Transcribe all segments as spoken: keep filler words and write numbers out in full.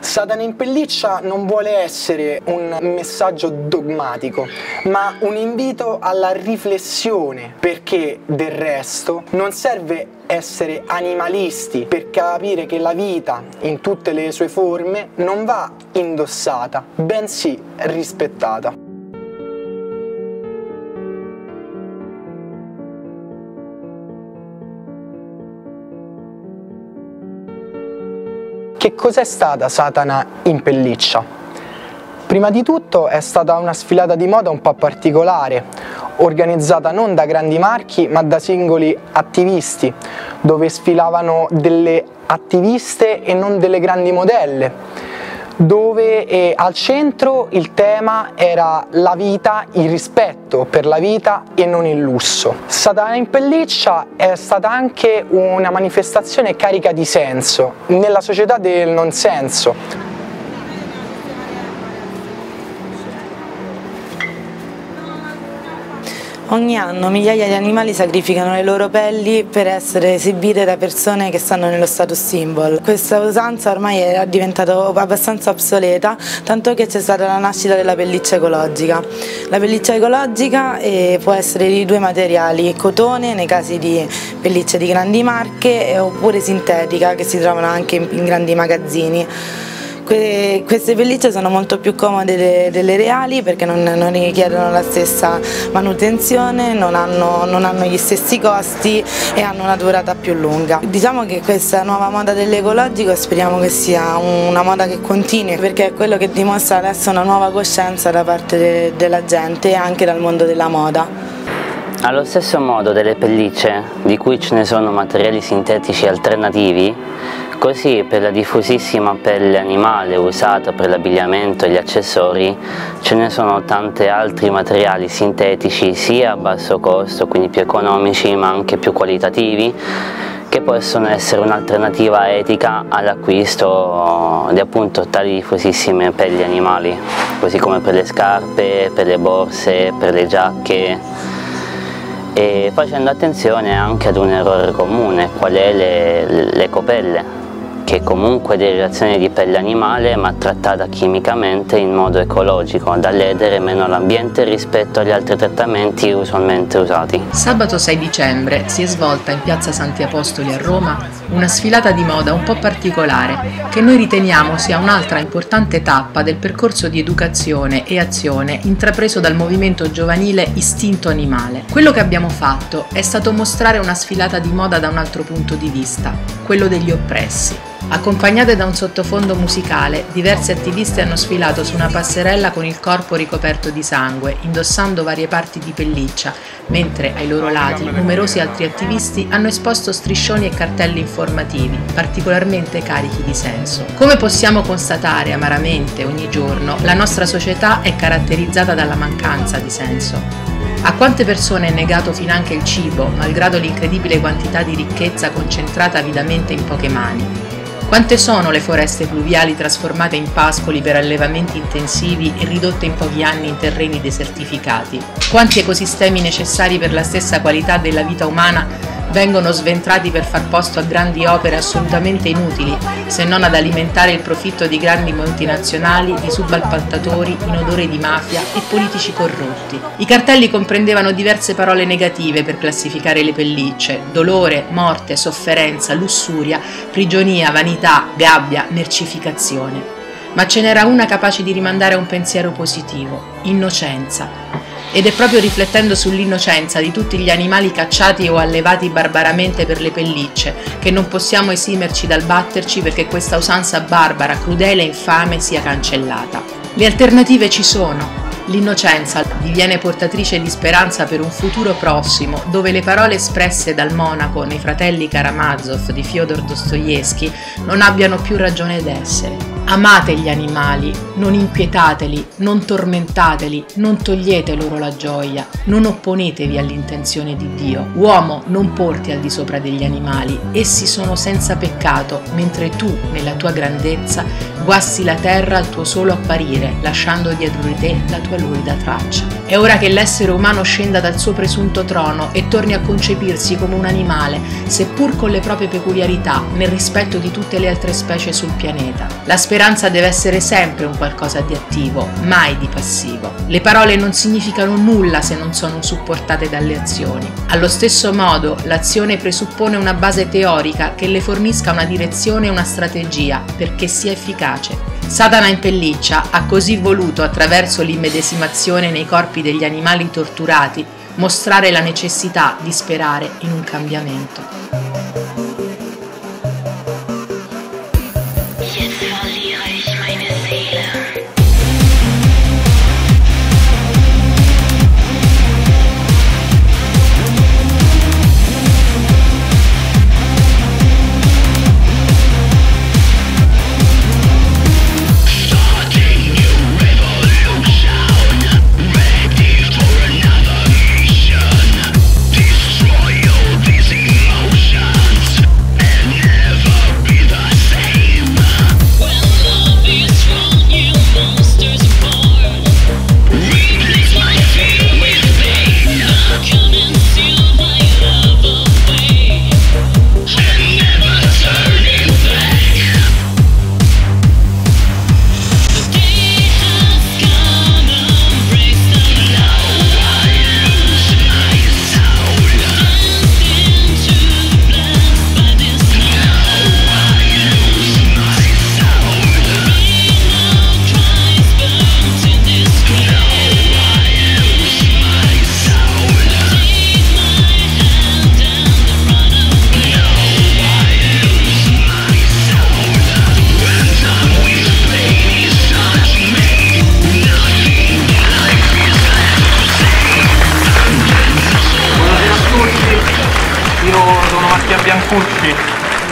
Satana in pelliccia non vuole essere un messaggio dogmatico, ma un invito alla riflessione, perché del resto non serve essere animalisti per capire che la vita in tutte le sue forme non va indossata, bensì rispettata. Che cos'è stata Satana in pelliccia? Prima di tutto è stata una sfilata di moda un po' particolare, organizzata non da grandi marchi ma da singoli attivisti, dove sfilavano delle attiviste e non delle grandi modelle, dove eh, al centro il tema era la vita, il rispetto per la vita e non il lusso. Satana in pelliccia è stata anche una manifestazione carica di senso, nella società del non senso. Ogni anno migliaia di animali sacrificano le loro pelli per essere esibite da persone che stanno nello status symbol. Questa usanza ormai è diventata abbastanza obsoleta, tanto che c'è stata la nascita della pelliccia ecologica. La pelliccia ecologica eh, può essere di due materiali, cotone nei casi di pellicce di grandi marche eh, oppure sintetica che si trovano anche in, in grandi magazzini. Que queste pellicce sono molto più comode de delle reali perché non, non richiedono la stessa manutenzione, non hanno, non hanno gli stessi costi e hanno una durata più lunga. Diciamo che questa nuova moda dell'ecologico speriamo che sia una moda che continui, perché è quello che dimostra adesso una nuova coscienza da parte de della gente e anche dal mondo della moda. Allo stesso modo delle pellicce, di cui ce ne sono materiali sintetici alternativi, così per la diffusissima pelle animale usata per l'abbigliamento e gli accessori ce ne sono tanti altri materiali sintetici sia a basso costo, quindi più economici ma anche più qualitativi, che possono essere un'alternativa etica all'acquisto di appunto tali diffusissime pelli animali, così come per le scarpe, per le borse, per le giacche. E facendo attenzione anche ad un errore comune, qual è l'ecopelle, che è comunque derivazione di pelle animale ma trattata chimicamente in modo ecologico, da ledere meno l'ambiente rispetto agli altri trattamenti usualmente usati. Sabato sei dicembre si è svolta in Piazza Santi Apostoli a Roma una sfilata di moda un po' particolare che noi riteniamo sia un'altra importante tappa del percorso di educazione e azione intrapreso dal movimento giovanile Istinto Animale. Quello che abbiamo fatto è stato mostrare una sfilata di moda da un altro punto di vista, quello degli oppressi. Accompagnate da un sottofondo musicale, diverse attiviste hanno sfilato su una passerella con il corpo ricoperto di sangue, indossando varie parti di pelliccia, mentre ai loro lati numerosi altri attivisti hanno esposto striscioni e cartelli informativi, particolarmente carichi di senso. Come possiamo constatare amaramente ogni giorno, la nostra società è caratterizzata dalla mancanza di senso. A quante persone è negato finanche il cibo, malgrado l'incredibile quantità di ricchezza concentrata avidamente in poche mani? Quante sono le foreste pluviali trasformate in pascoli per allevamenti intensivi e ridotte in pochi anni in terreni desertificati? Quanti ecosistemi necessari per la stessa qualità della vita umana vengono sventrati per far posto a grandi opere assolutamente inutili, se non ad alimentare il profitto di grandi multinazionali, di subappaltatori in odore di mafia e politici corrotti? I cartelli comprendevano diverse parole negative per classificare le pellicce: dolore, morte, sofferenza, lussuria, prigionia, vanità, gabbia, mercificazione. Ma ce n'era una capace di rimandare a un pensiero positivo: innocenza. Ed è proprio riflettendo sull'innocenza di tutti gli animali cacciati o allevati barbaramente per le pellicce che non possiamo esimerci dal batterci perché questa usanza barbara, crudele e infame sia cancellata. Le alternative ci sono. L'innocenza diviene portatrice di speranza per un futuro prossimo, dove le parole espresse dal monaco nei fratelli Karamazov di Fyodor Dostoevsky non abbiano più ragione d'essere. Amate gli animali, non inquietateli, non tormentateli, non togliete loro la gioia, non opponetevi all'intenzione di Dio. Uomo, non porti al di sopra degli animali, essi sono senza peccato, mentre tu, nella tua grandezza, guasti la terra al tuo solo apparire, lasciando dietro di te la tua lurida traccia. È ora che l'essere umano scenda dal suo presunto trono e torni a concepirsi come un animale, seppur con le proprie peculiarità, nel rispetto di tutte le altre specie sul pianeta. La speranza deve essere sempre un qualcosa di attivo, mai di passivo. Le parole non significano nulla se non sono supportate dalle azioni. Allo stesso modo, l'azione presuppone una base teorica che le fornisca una direzione e una strategia perché sia efficace. Satana in pelliccia ha così voluto, attraverso l'immedesimazione nei corpi degli animali torturati, mostrare la necessità di sperare in un cambiamento.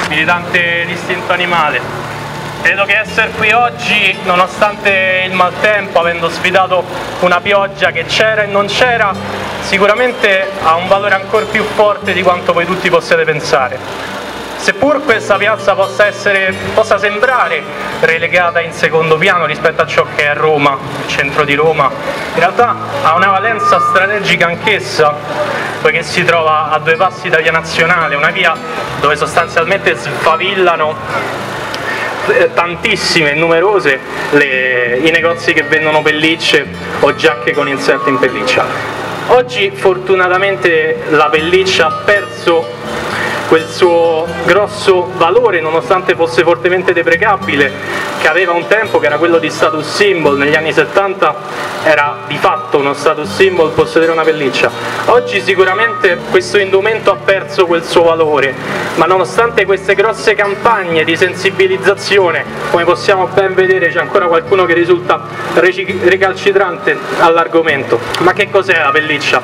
Militante l'Istinto Animale. Credo che essere qui oggi, nonostante il maltempo, avendo sfidato una pioggia che c'era e non c'era, sicuramente ha un valore ancora più forte di quanto voi tutti possiate pensare. Seppur questa piazza possa, essere, possa sembrare relegata in secondo piano rispetto a ciò che è Roma, il centro di Roma, in realtà ha una valenza strategica anch'essa, che si trova a due passi da via Nazionale, una via dove sostanzialmente sfavillano tantissime, numerose le, i negozi che vendono pellicce o giacche con inserti in pelliccia. Oggi fortunatamente la pelliccia ha perso quel suo grosso valore, nonostante fosse fortemente deprecabile, che aveva un tempo, che era quello di status symbol. Negli anni settanta era di fatto uno status symbol possedere una pelliccia. Oggi sicuramente questo indumento ha perso quel suo valore, ma nonostante queste grosse campagne di sensibilizzazione, come possiamo ben vedere c'è ancora qualcuno che risulta recalcitrante all'argomento. Ma che cos'è la pelliccia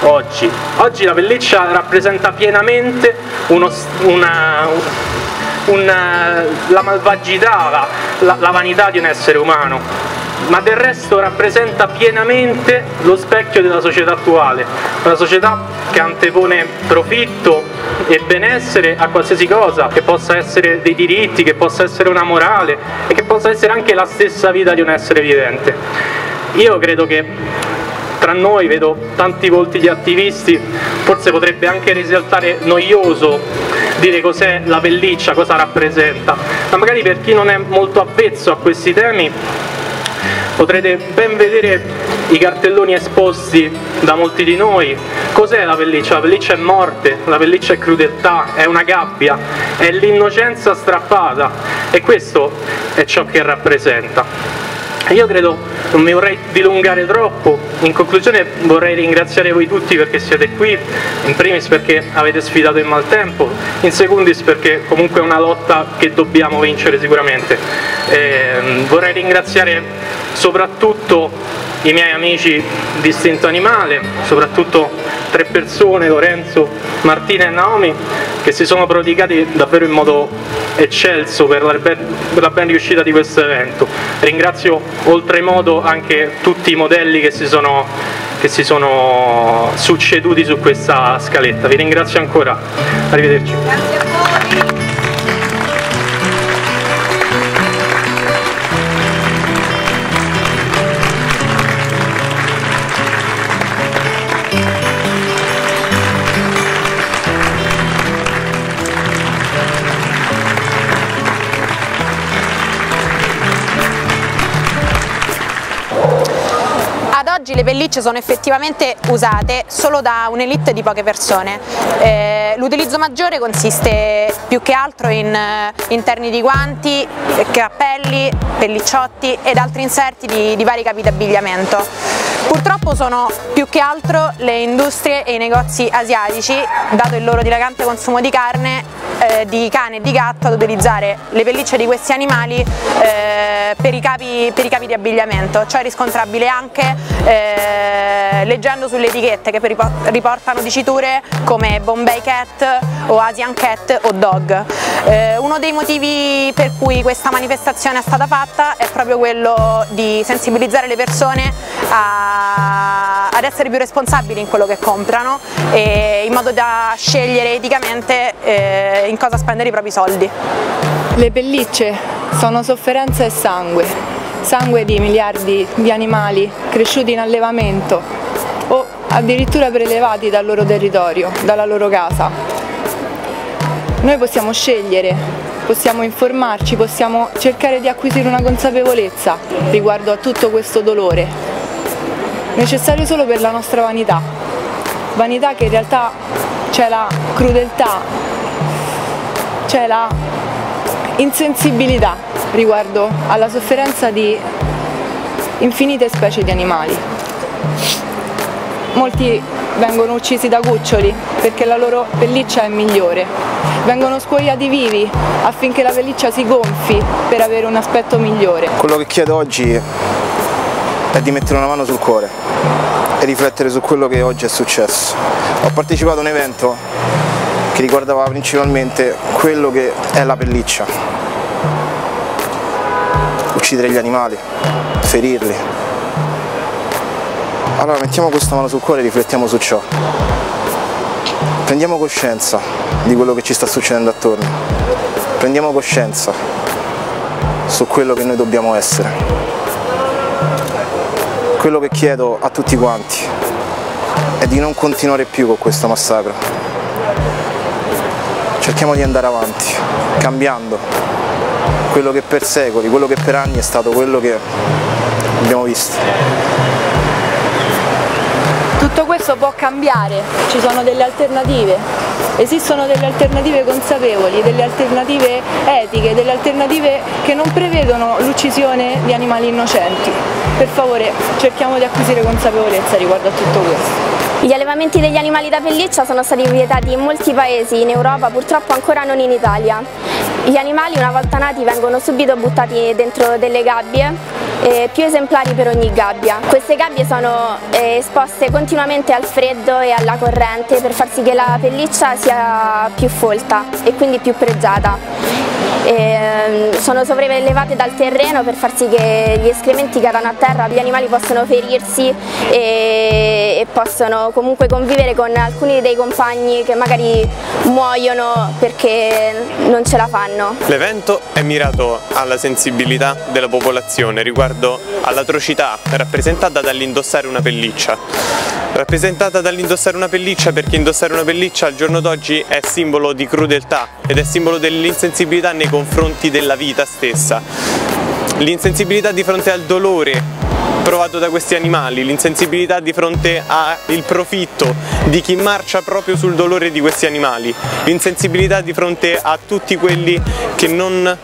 oggi? Oggi la pelliccia rappresenta pienamente uno, una... Una, la malvagità, la, la, la vanità di un essere umano, ma del resto rappresenta pienamente lo specchio della società attuale, una società che antepone profitto e benessere a qualsiasi cosa, che possa essere dei diritti, che possa essere una morale e che possa essere anche la stessa vita di un essere vivente. Io credo che tra noi vedo tanti volti di attivisti, forse potrebbe anche risultare noioso dire cos'è la pelliccia, cosa rappresenta, ma magari per chi non è molto avvezzo a questi temi potrete ben vedere i cartelloni esposti da molti di noi. Cos'è la pelliccia? La pelliccia è morte, la pelliccia è crudeltà, è una gabbia, è l'innocenza strappata, e questo è ciò che rappresenta. Io credo, non mi vorrei dilungare troppo, in conclusione vorrei ringraziare voi tutti perché siete qui, in primis perché avete sfidato il maltempo, in secondis perché comunque è una lotta che dobbiamo vincere sicuramente. Eh, vorrei ringraziare soprattutto i miei amici di Istinto Animale, soprattutto tre persone, Lorenzo, Martina e Naomi, che si sono prodigati davvero in modo eccelso per la ben, per la ben riuscita di questo evento. Ringrazio oltremodo anche tutti i modelli che si sono, che si sono succeduti su questa scaletta. Vi ringrazio ancora, arrivederci. Grazie a voi. Oggi le pellicce sono effettivamente usate solo da un'elite di poche persone. Eh, l'utilizzo maggiore consiste più che altro in eh, interni di guanti, cappelli, pellicciotti ed altri inserti di, di vari capi d'abbigliamento. Purtroppo sono più che altro le industrie e i negozi asiatici, dato il loro dilagante consumo di carne, eh, di cane e di gatto, ad utilizzare le pellicce di questi animali eh, per, i capi, per i capi di abbigliamento. Ciò è riscontrabile anche eh, Eh, leggendo sulle etichette, che riportano diciture come Bombay Cat o Asian Cat o Dog. Eh, uno dei motivi per cui questa manifestazione è stata fatta è proprio quello di sensibilizzare le persone a, ad essere più responsabili in quello che comprano, e in modo da scegliere eticamente eh, in cosa spendere i propri soldi. Le pellicce sono sofferenza e sangue. Sangue di miliardi di animali cresciuti in allevamento o addirittura prelevati dal loro territorio, dalla loro casa. Noi possiamo scegliere, possiamo informarci, possiamo cercare di acquisire una consapevolezza riguardo a tutto questo dolore, necessario solo per la nostra vanità. Vanità che in realtà c'è la crudeltà, c'è la insensibilità riguardo alla sofferenza di infinite specie di animali. Molti vengono uccisi da cuccioli perché la loro pelliccia è migliore, vengono scuoiati vivi affinché la pelliccia si gonfi per avere un aspetto migliore. Quello che chiedo oggi è di mettere una mano sul cuore e riflettere su quello che oggi è successo. Ho partecipato a un evento che riguardava principalmente quello che è la pelliccia. Uccidere gli animali, ferirli. Allora mettiamo questa mano sul cuore e riflettiamo su ciò. Prendiamo coscienza di quello che ci sta succedendo attorno. Prendiamo coscienza su quello che noi dobbiamo essere. Quello che chiedo a tutti quanti è di non continuare più con questa massacra. Cerchiamo di andare avanti, cambiando quello che per secoli, quello che per anni è stato quello che abbiamo visto. Tutto questo può cambiare, ci sono delle alternative, esistono delle alternative consapevoli, delle alternative etiche, delle alternative che non prevedono l'uccisione di animali innocenti. Per favore, cerchiamo di acquisire consapevolezza riguardo a tutto questo. Gli allevamenti degli animali da pelliccia sono stati vietati in molti paesi in Europa, purtroppo ancora non in Italia. Gli animali, una volta nati, vengono subito buttati dentro delle gabbie, eh, più esemplari per ogni gabbia. Queste gabbie sono eh, esposte continuamente al freddo e alla corrente per far sì che la pelliccia sia più folta e quindi più pregiata. Eh, sono sopraelevate dal terreno per far sì che gli escrementi cadano a terra. Gli animali possono ferirsi e, e possono comunque convivere con alcuni dei compagni che magari muoiono perché non ce la fanno. L'evento è mirato alla sensibilità della popolazione riguardo all'atrocità rappresentata dall'indossare una pelliccia. Rappresentata dall'indossare una pelliccia perché indossare una pelliccia al giorno d'oggi è simbolo di crudeltà ed è simbolo dell'insensibilità nei confronti della vita stessa. L'insensibilità di fronte al dolore provato da questi animali, l'insensibilità di fronte al profitto di chi marcia proprio sul dolore di questi animali, l'insensibilità di fronte a tutti quelli che non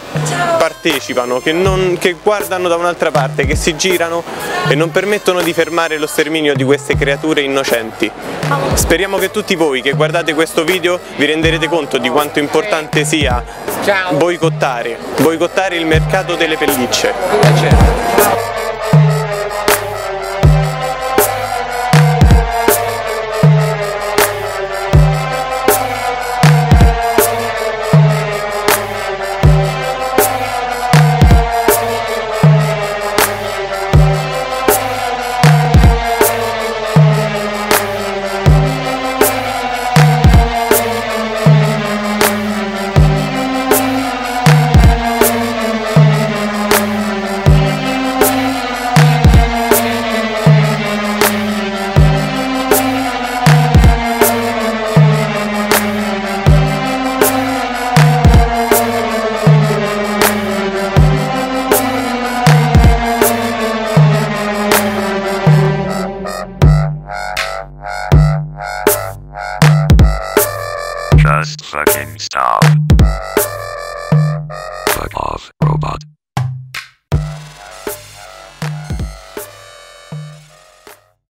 partecipano, che, non, che guardano da un'altra parte, che si girano e non permettono di fermare lo sterminio di queste creature innocenti. Speriamo che tutti voi che guardate questo video vi renderete conto di quanto importante sia boicottare, boicottare il mercato delle pellicce.